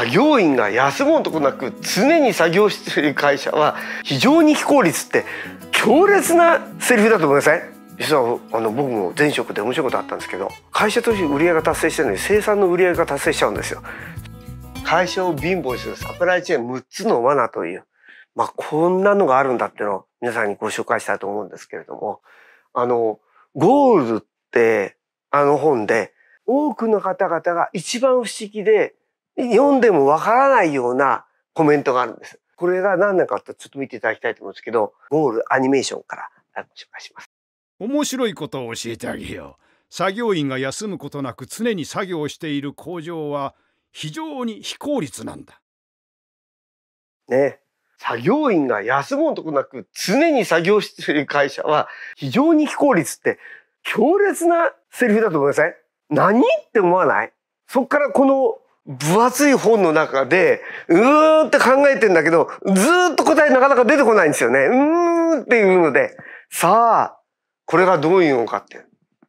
作業員が休むことなく常に作業している会社は非常に非効率って強烈なセリフだと思いません？実は僕も前職で面白いことあったんですけど、会社として売り上げが達成してるのに生産の売り上げが達成しちゃうんですよ。会社を貧乏にするサプライチェーン6つの罠という、まあこんなのがあるんだっていうのを皆さんにご紹介したいと思うんですけれども、ゴールって本で多くの方々が一番不思議で読んでもわからないようなコメントがあるんです。これが何なのかちょっと見ていただきたいと思うんですけど、ゴールアニメーションからご紹介します。面白いことを教えてあげよう。作業員が休むことなく常に作業している工場は非常に非効率なんだ。ね。作業員が休むことなく常に作業している会社は非常に非効率って強烈なセリフだと思いません？何って思わない？そっからこの分厚い本の中で、って考えてんだけど、ずーっと答えなかなか出てこないんですよね。っていうので、さあ、これがどういうのかって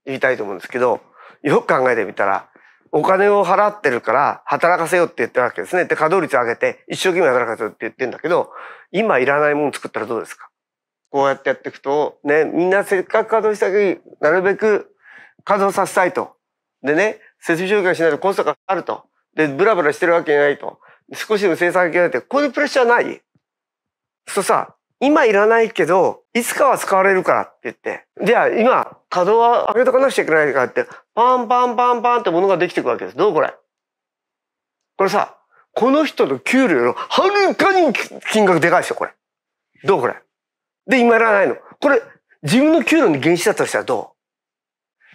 言いたいと思うんですけど、よく考えてみたら、お金を払ってるから働かせようって言ってるわけですね。で、稼働率上げて一生懸命働かせようって言ってるんだけど、今いらないもの作ったらどうですか？こうやってやっていくと、ね、みんなせっかく稼働したけど、なるべく稼働させたいと。でね、設備消費しないとコストがあると。で、ブラブラしてるわけないと。少しでも生産がいけないって、こういうプレッシャーない？そうさ、今いらないけど、いつかは使われるからって言って。じゃあ今、稼働は上げとかなくちゃいけないからって、パンパンパンパンってものができていくわけです。どうこれ？これさ、この人の給料のはるかに金額でかいですよ、これ。どうこれ？で、今いらないの。これ、自分の給料の原資だとしたらどう？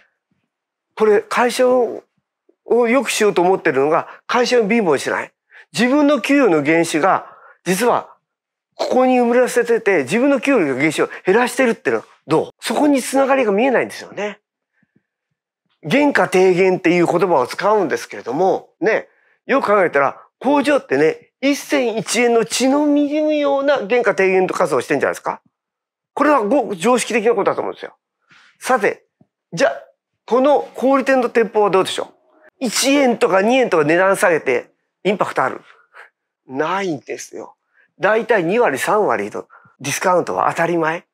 これ、会社を良くしようと思ってるのが、会社を貧乏にしない。自分の給与の原資が、実は、ここに埋めらせてて、自分の給与の原資を減らしてるってのは、どう？そこに繋がりが見えないんですよね。原価低減っていう言葉を使うんですけれども、ね、よく考えたら、工場ってね、一銭一円の血の滲むような原価低減と活動してるんじゃないですか？これは常識的なことだと思うんですよ。さて、じゃあ、この小売店の店舗はどうでしょう？1円とか2円とか値段下げてインパクトある？ないんですよ。だいたい2割3割のディスカウントは当たり前。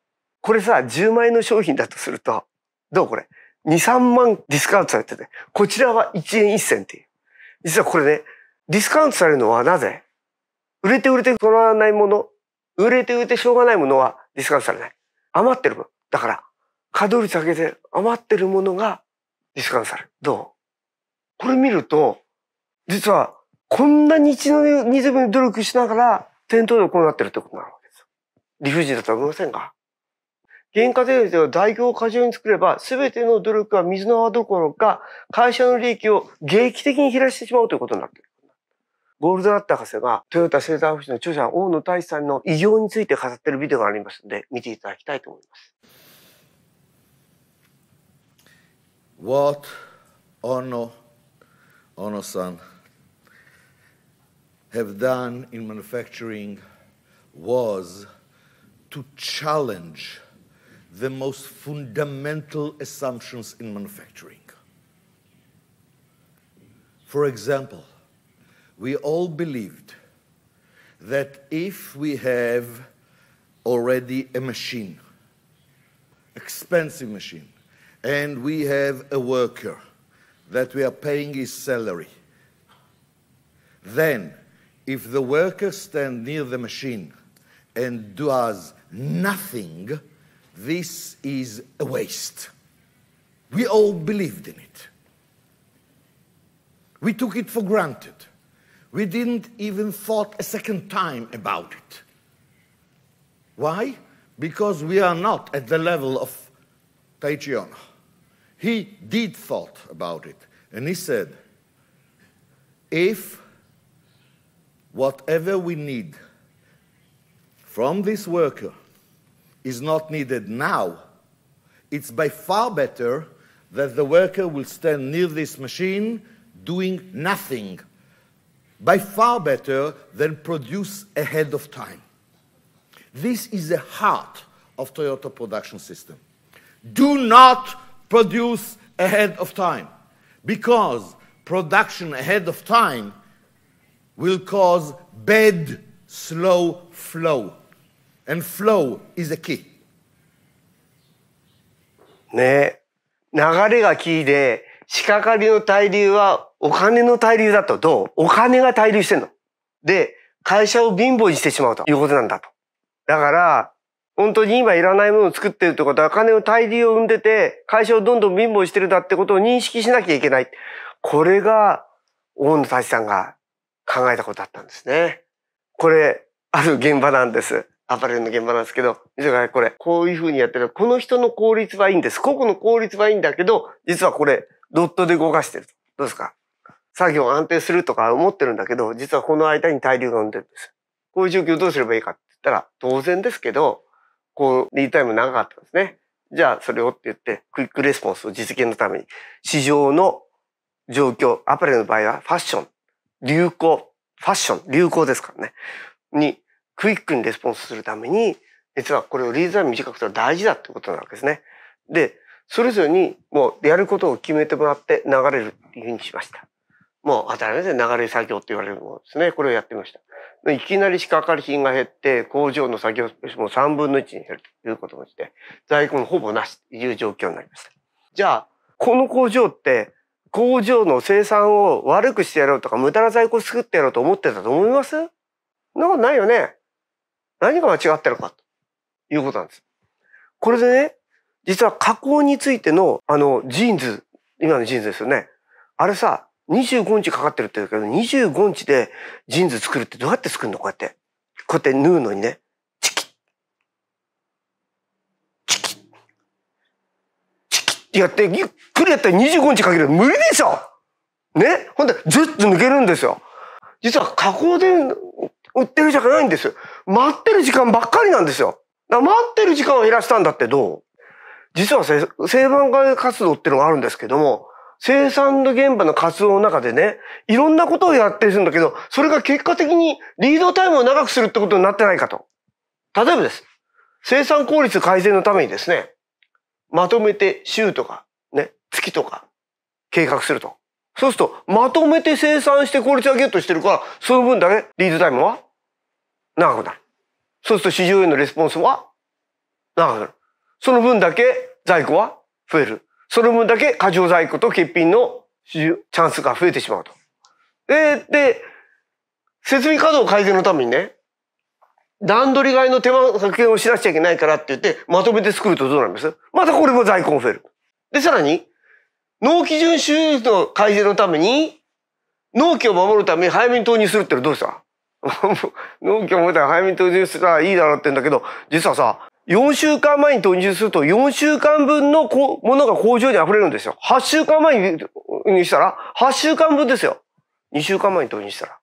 これさ、10万円の商品だとすると、どうこれ？2、3万ディスカウントされてて、こちらは1円1銭っていう。実はこれね、ディスカウントされるのはなぜ？売れて取らないもの、売れてしょうがないものはディスカウントされない。余ってる分。だから、稼働率上げて余ってるものがディスカウントされる。どう？これ見ると、実は、こんなに血の滲む努力しながら、店頭でこうなってるってことになるわけですよ。理不尽だとは思いませんが。原価低減では代表を過剰に作れば、すべての努力は水の泡どころか、会社の利益を劇的に減らしてしまうということになっている。ゴールドラット博士が、トヨタ生産福祉の著者、大野泰史さんの偉業について語っているビデオがありますので、見ていただきたいと思います。What or no?Ono-san have done in manufacturing was to challenge the most fundamental assumptions in manufacturing. For example, we all believed that if we have already a machine, expensive machine, and we have a worker,that we are paying his salary. Then, if the worker stands near the machine and does nothing, this is a waste. We all believed in it. We took it for granted. We didn't even thought a second time about it. Why? Because we are not at the level of Taiichi Ono.He did thought about it, and he said, if whatever we need from this worker is not needed now, it's by far better that the worker will stand near this machine doing nothing. By far better than produce ahead of time. This is the heart of Toyota production system. Do not...produce ahead of time, because production ahead of time will cause bad, slow flow. And flow is the key. ねえ、流れがキーで、仕掛かりの対流はお金の対流だと。どう？お金が対流してんの。で、会社を貧乏にしてしまうということなんだと。だから、本当に今いらないものを作ってるってことは、お金の対流を生んでて、会社をどんどん貧乏にしてるだってことを認識しなきゃいけない。これが、大野太一さんが考えたことだったんですね。これ、ある現場なんです。アパレルの現場なんですけど、これ、こういう風にやってる。この人の効率はいいんです。個々の効率はいいんだけど、実はこれ、ドットで動かしてる。どうですか？作業安定するとか思ってるんだけど、実はこの間に対流が生んでるんです。こういう状況をどうすればいいかって言ったら、当然ですけど、こう、リードタイム長かったんですね。じゃあ、それをって言って、クイックレスポンスを実現のために、市場の状況、アパレルの場合はファッション、流行、ファッション、流行ですからね。に、クイックにレスポンスするために、実はこれをリードタイム短くするのは大事だってことなわけですね。で、それぞれにもうやることを決めてもらって流れるっていうふうにしました。もう当たり前で流れ作業って言われるものですね。これをやってみました。いきなり仕掛かり品が減って、工場の作業スペースも3分の1に減るということもして、在庫もほぼなしという状況になりました。じゃあ、この工場って、工場の生産を悪くしてやろうとか、無駄な在庫を作ってやろうと思ってたと思います？そんなことないよね。何が間違ってるかということなんです。これでね、実は加工についての、ジーンズ、今のジーンズですよね。あれさ、25日かかってるって言うけど、25日でジーンズ作るってどうやって作るの？こうやって。こうやって縫うのにね。チキッ。チキッ。チキッってやって、ゆっくりやったら25日かける。無理でしょね、ほんで、ずっと抜けるんですよ。実は加工で売ってるじゃないんですよ。待ってる時間ばっかりなんですよ。だから待ってる時間を減らしたんだってどう？実は生産活動っていうのがあるんですけども、生産の現場の活動の中でね、いろんなことをやってるんだけど、それが結果的にリードタイムを長くするってことになってないかと。例えばです。生産効率改善のためにですね、まとめて週とか、ね、月とか計画すると。そうすると、まとめて生産して効率上げようとしてるから、その分だけリードタイムは長くなる。そうすると市場へのレスポンスは長くなる。その分だけ在庫は増える。その分だけ過剰在庫と欠品のチャンスが増えてしまうと。で、設備稼働改善のためにね、段取り替えの手間削減をしなくちゃいけないからって言って、まとめて作るとどうなります？またこれも在庫も増える。で、さらに、納期順守率の改善のために、納期を守るために早めに投入するってのはどうした納期を守るために早めに投入したらいいだろうって言うんだけど、実はさ、4週間前に投入すると4週間分のものが工場に溢れるんですよ。8週間前に投入したら8週間分ですよ。2週間前に投入したら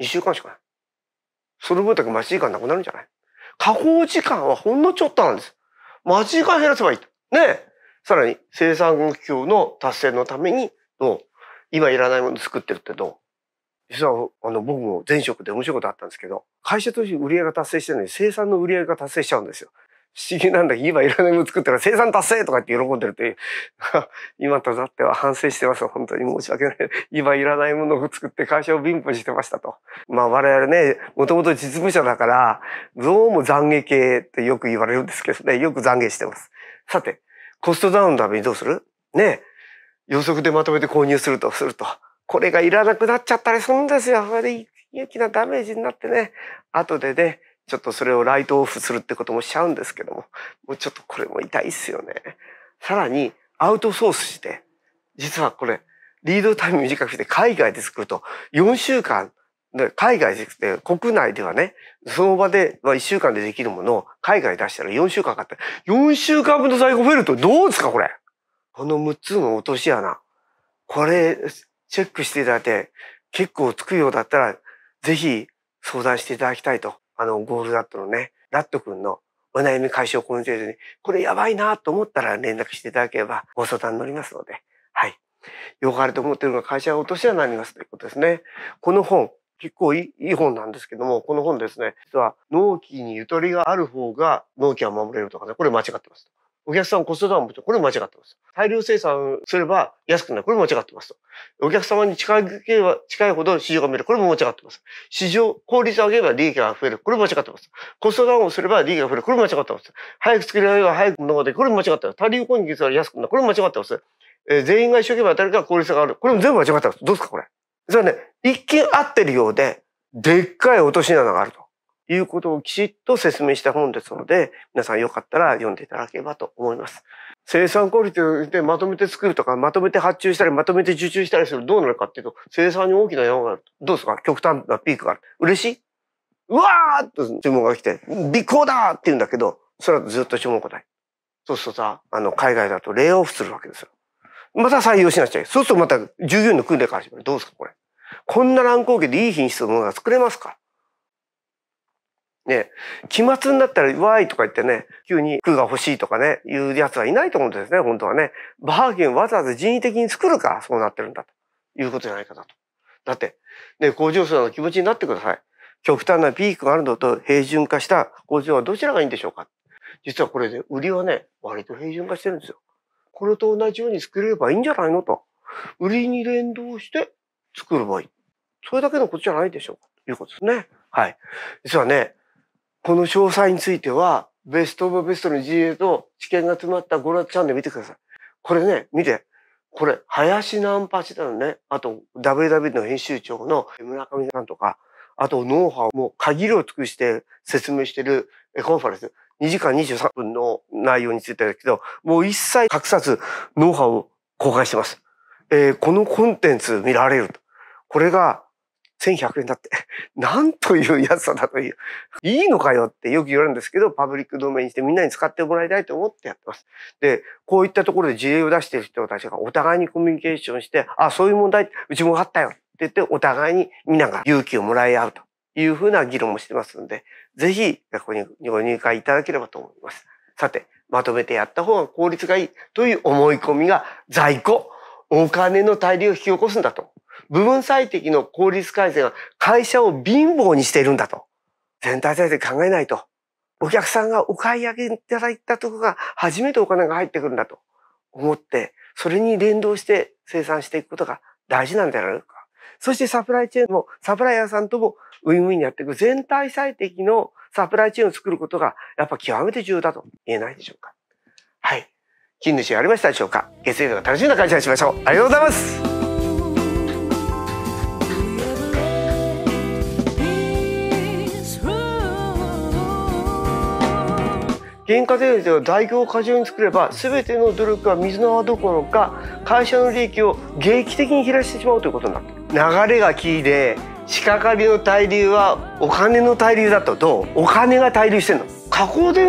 2週間しかない。その分だけ待ち時間なくなるんじゃない？加工時間はほんのちょっとなんです。待ち時間減らせばいいと。ね。さらに生産目標の達成のためにどう？今いらないもの作ってるってどう？実は僕も前職で面白いことあったんですけど、会社として売り上げが達成してるのに生産の売り上げが達成しちゃうんですよ。不思議なんだけど、今いらないもの作ったら生産達成とか言って喜んでるという。今となっては反省してます。本当に申し訳ない。今いらないものを作って会社を貧乏してましたと。まあ我々ね、もともと実務者だから、どうも懺悔系ってよく言われるんですけどね、よく懺悔してます。さて、コストダウンのためにどうする？ね。予測でまとめて購入するとすると。これがいらなくなっちゃったりするんですよ。あれ、大きなダメージになってね。後でね。ちょっとそれをライトオフするってこともしちゃうんですけども、もうちょっとこれも痛いっすよね。さらにアウトソースして、実はこれ、リードタイム短くして海外で作ると4週間、海外で作って国内ではね、その場で1週間でできるものを海外に出したら4週間かかって、4週間分の在庫増えるとどうですかこれ。この6つの落とし穴、これチェックしていただいて、結構つくようだったらぜひ相談していただきたいと。ゴールダットのね、ラット君のお悩み解消コミュニケーションに、これやばいなと思ったら連絡していただければご相談に乗りますので、はい。よくあると思っているのが会社が落とし穴になりますということですね。この本、結構いい本なんですけども、この本ですね、実は納期にゆとりがある方が納期は守れるとかね、これ間違ってます。お客さんコストダウンもこれ間違ってます。大量生産すれば安くなる。これも間違ってます。お客様に近いほど市場が見える。これも間違ってます。市場、効率を上げれば利益が増える。これも間違ってます。コストダウンをすれば利益が増える。これも間違ってます。早く作り上げれば早く物ができる。これも間違ってます。他流購入率が安くなる。これも間違ってます。全員が一生懸命当たるから効率が上がる。これも全部間違ってます。どうですかこれ。それはね、一見合ってるようで、でっかい落とし穴があると。いうことをきちっと説明した本ですので、皆さんよかったら読んでいただければと思います。生産効率でまとめて作るとか、まとめて発注したり、まとめて受注したりするとどうなるかっていうと、生産に大きな山がある。どうですか極端なピークがある。嬉しいうわーっと注文が来て、微行だーって言うんだけど、それはずっと注文来ない。そうするとさ、海外だとレイオフするわけですよ。また採用しなくちゃいけない。そうするとまた従業員の訓練から始まる。どうですかこれ。こんな乱高下でいい品質のものが作れますかね、期末になったら、わーいとか言ってね、急に空が欲しいとかね、いう奴はいないと思うんですね、本当はね。バーゲンわざわざ人為的に作るから、そうなってるんだ、ということじゃないかなと。だって、ね、工場生の気持ちになってください。極端なピークがあるのと平準化した工場はどちらがいいんでしょうか。実はこれで、売りはね、割と平準化してるんですよ。これと同じように作れればいいんじゃないのと。売りに連動して作ればいい。それだけのことじゃないでしょうか、ということですね。はい。実はね、この詳細については、ベストオブベストの事例と知見が詰まったご覧チャンネル見てください。これね、見て。これ、林ナンパチだのね。あと、WW の編集長の村上さんとか、あと、ノウハウも限りを尽くして説明してるコンファレンス。2時間23分の内容についてだけど、もう一切隠さず、ノウハウを公開してます。このコンテンツ見られると。これが、1100円だって。なんという安さだという。いいのかよってよく言われるんですけど、パブリックドメインにしてみんなに使ってもらいたいと思ってやってます。で、こういったところで事例を出している人たちがお互いにコミュニケーションして、あ、そういう問題、うちもあったよって言って、お互いに皆が勇気をもらい合うというふうな議論もしてますので、ぜひ、ここにご入会いただければと思います。さて、まとめてやった方が効率がいいという思い込みが在庫、お金の大量を引き起こすんだと。部分最適の効率改善は会社を貧乏にしているんだと。全体体制考えないと。お客さんがお買い上げいただいたところが初めてお金が入ってくるんだと思って、それに連動して生産していくことが大事なんじゃないのか。そしてサプライチェーンもサプライヤーさんともウィンウィンにやっていく全体最適のサプライチェーンを作ることがやっぱ極めて重要だと言えないでしょうか。はい。金主やりましたでしょうか。月曜日が楽しみな会社にしましょう。ありがとうございます。原価税率を大業を過剰に作れば、全ての努力は水の泡どころか、会社の利益を劇的に減らしてしまうということになった。流れがキーで、仕掛かりの対流はお金の対流だと、どう？お金が対流してるの。加工で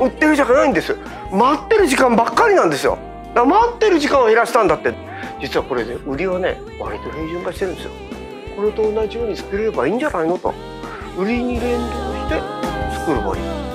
売ってるじゃないんですよ。待ってる時間ばっかりなんですよ。だから待ってる時間を減らしたんだって。実はこれで売りはね、割と平準化してるんですよ。これと同じように作れればいいんじゃないのと。売りに連動して作ればいい。